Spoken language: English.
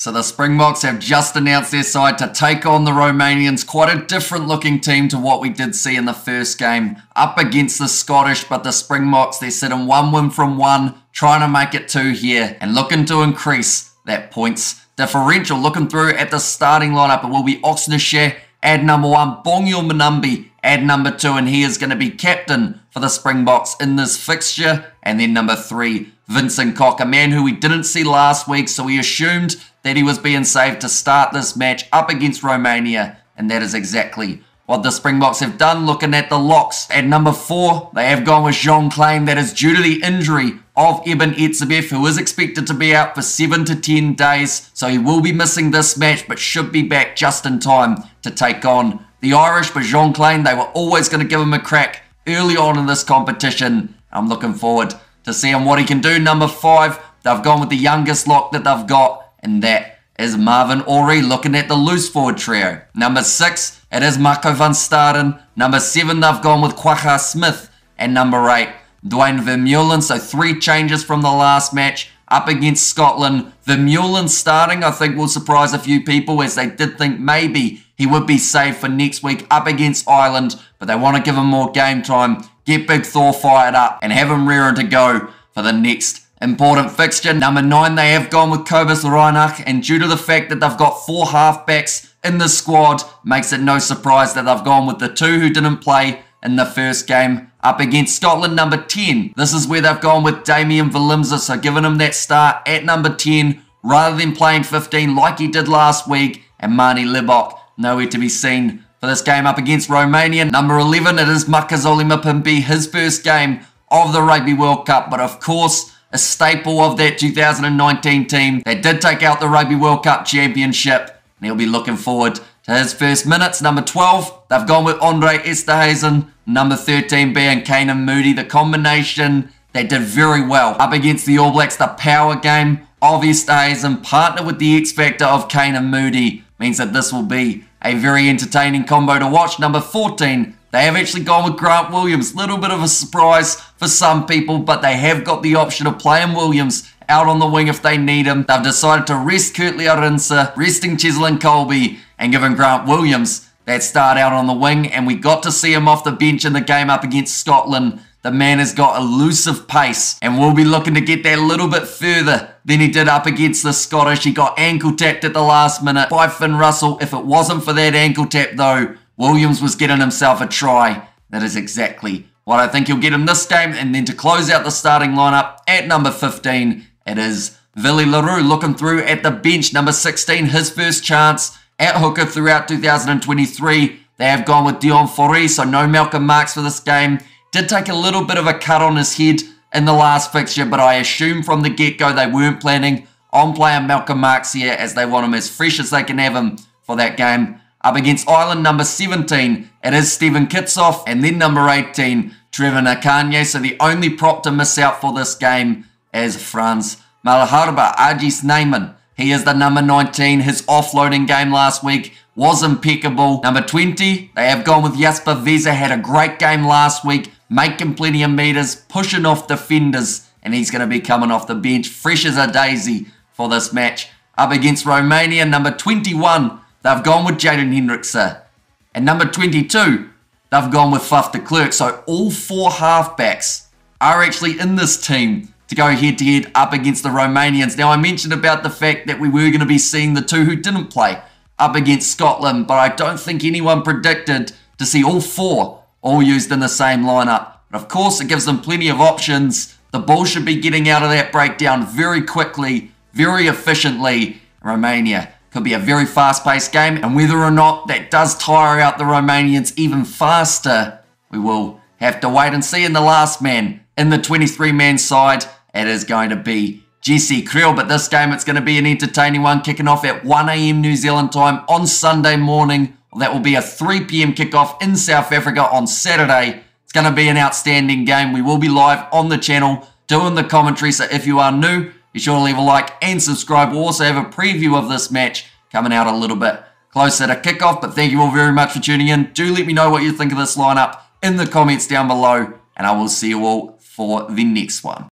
So the Springboks have just announced their side to take on the Romanians. Quite a different looking team to what we did see in the first game up against the Scottish, but the Springboks, they're sitting one win from one, trying to make it two here and looking to increase that points differential. Looking through at the starting lineup, it will be Oxnushe at number 1, Bongile Mnumbi at number 2, and he is going to be captain for the Springboks in this fixture. And then number 3, Vincent Koch, a man who we didn't see last week, so we assumed that he was being saved to start this match up against Romania, and that is exactly what the Springboks have done. Looking at the locks, at number 4, they have gone with Jean Klain. That is due to the injury of Eben Etzebeth, who is expected to be out for 7 to 10 days, so he will be missing this match, but should be back just in time to take on the Irish. But Jean Klain, they were always going to give him a crack early on in this competition. I'm looking forward to seeing what he can do. Number 5, they've gone with the youngest lock that they've got, and that is Marvin Orie. Looking at the loose forward trio, number 6, it is Marco van Staden. Number 7, they've gone with Quaha Smith, and number 8, Dwayne Vermeulen. So 3 changes from the last match up against Scotland. Vermeulen starting, I think, will surprise a few people, as they did think maybe he would be saved for next week up against Ireland, but they want to give him more game time, get Big Thor fired up, and have him rearing to go for the next important fixture. Number 9, they have gone with Cobus Reinach, and due to the fact that they've got 4 halfbacks in the squad, makes it no surprise that they've gone with the 2 who didn't play in the first game up against Scotland. Number 10, this is where they've gone with Damian Valimsa, so giving him that start at number 10 rather than playing 15 like he did last week. And Marnie Lebok, nowhere to be seen for this game up against Romania. Number 11, it is Makazole Mapimpi, his first game of the Rugby World Cup, but of course a staple of that 2019 team. They did take out the Rugby World Cup championship, and he'll be looking forward to his first minutes. Number 12, they've gone with Andre Esterhazen. Number 13 being Kane and Moody. The combination, they did very well up against the All Blacks. The power game of Esterhazen partnered with the X Factor of Kane and Moody means that this will be a very entertaining combo to watch. Number 14, they have actually gone with Grant Williams. Little bit of a surprise for some people, but they have got the option of playing Williams out on the wing if they need him. They've decided to rest Kurtly Arinse, resting Cheslin Colby, and giving Grant Williams that start out on the wing. And we got to see him off the bench in the game up against Scotland. The man has got elusive pace and will be looking to get that a little bit further than he did up against the Scottish. He got ankle tapped at the last minute by Finn Russell. If it wasn't for that ankle tap though, Williams was getting himself a try. That is exactly what I think he'll get in this game. And then to close out the starting lineup at number 15, it is Willie Le Roux. Looking through at the bench, number 16, his first chance at hooker throughout 2023. They have gone with Deon Fourie, so no Malcolm Marks for this game. Did take a little bit of a cut on his head in the last fixture, but I assume from the get-go they weren't planning on playing Malcolm Marks here, as they want him as fresh as they can have him for that game up against Ireland. Number 17, it is Steven Kitsoff, and then number 18, Trevor Kanye. So the only prop to miss out for this game is Franz Malharba. Ajis Neyman, he is the number 19. His offloading game last week was impeccable. Number 20, they have gone with Jasper Visa. Had a great game last week, making plenty of meters, pushing off defenders, and he's going to be coming off the bench fresh as a daisy for this match up against Romania. Number 21, they've gone with Jaden Hendricksa, and number 22, they've gone with Faf de Klerk. So all 4 halfbacks are actually in this team to go head-to-head up against the Romanians. Now, I mentioned about the fact that we were going to be seeing the 2 who didn't play up against Scotland, but I don't think anyone predicted to see all 4 all used in the same lineup. But of course, it gives them plenty of options. The ball should be getting out of that breakdown very quickly, very efficiently. Romania could be a very fast-paced game, and whether or not that does tire out the Romanians even faster, we will have to wait and see. In the last man in the 23-man side, it is going to be Jesse Creel. But this game, it's going to be an entertaining one, kicking off at 1 a.m. New Zealand time on Sunday morning. That will be a 3 p.m. kickoff in South Africa on Saturday. It's going to be an outstanding game. We will be live on the channel doing the commentary, so if you are new, be sure to leave a like and subscribe. We'll also have a preview of this match coming out a little bit closer to kickoff. But thank you all very much for tuning in. Do let me know what you think of this lineup in the comments down below, and I will see you all for the next one.